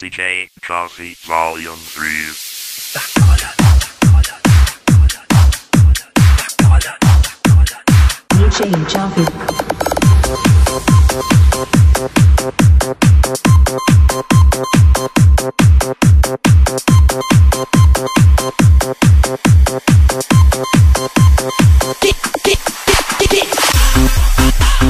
DJ Chaffee Volume 3. DJ Chaffee. DJ Chaffee.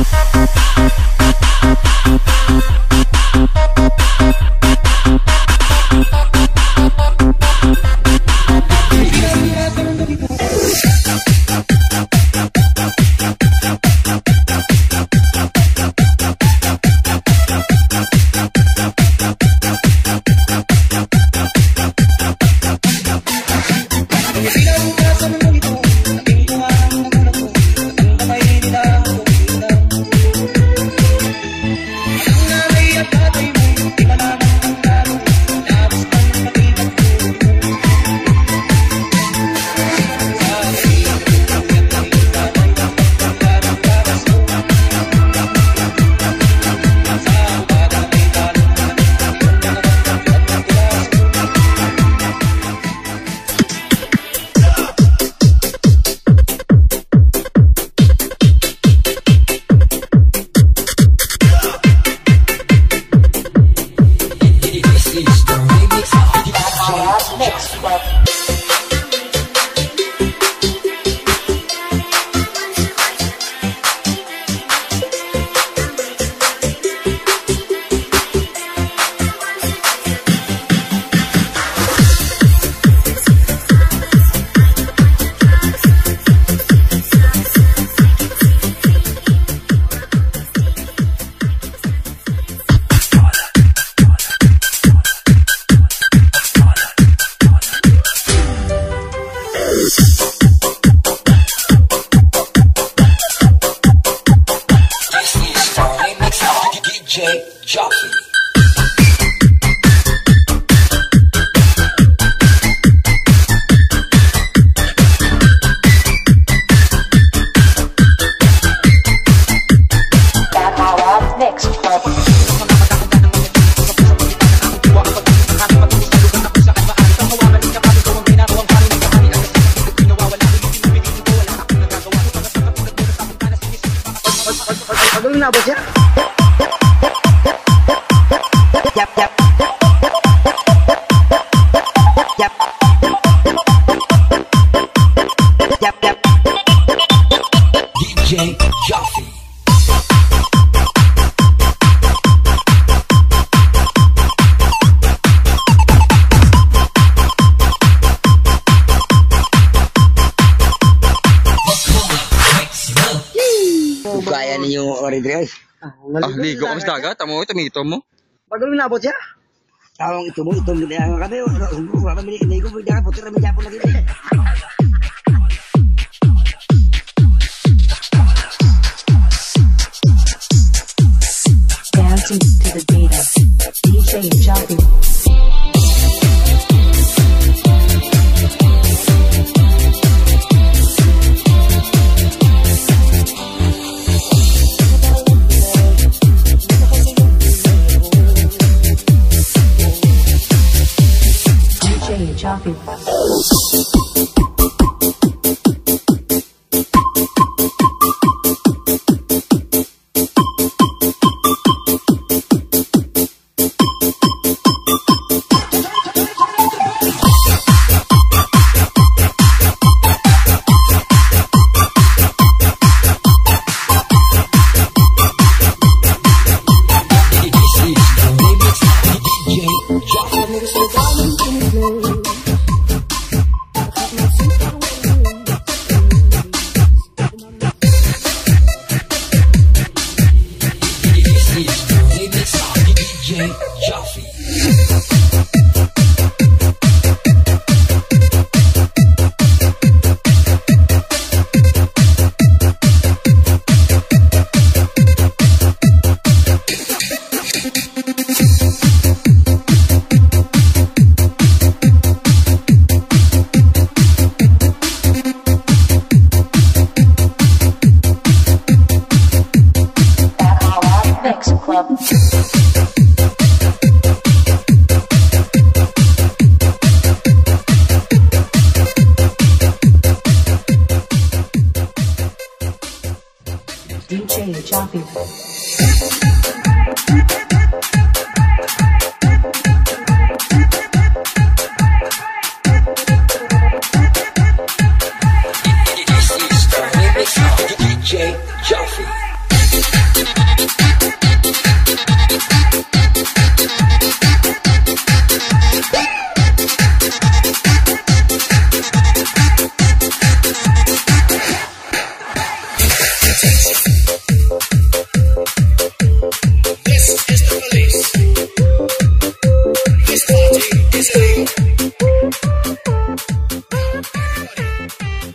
Kaya niyo Oridre. Hindi ko sa dagat, tama mo tumito mo. Pagod na abot siya. Tawang ito mo, ito din ang kami. Wala kami hindi ko bigyan po tira medya po lagi. To the data, DJ Chaffee. DJ Chaffee. Club. DJ Chaffee.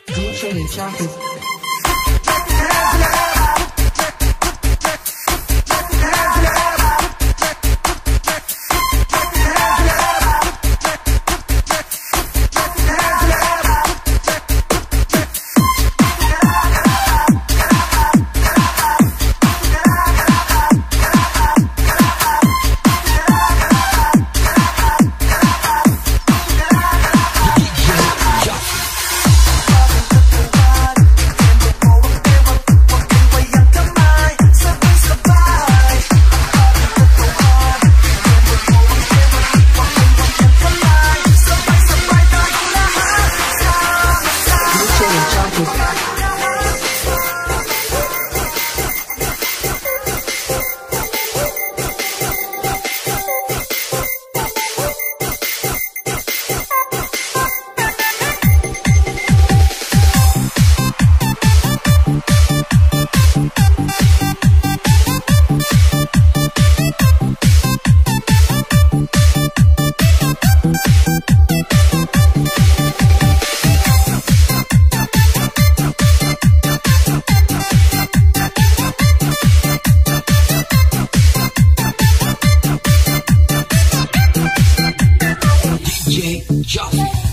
DJ Chaffee. Jump.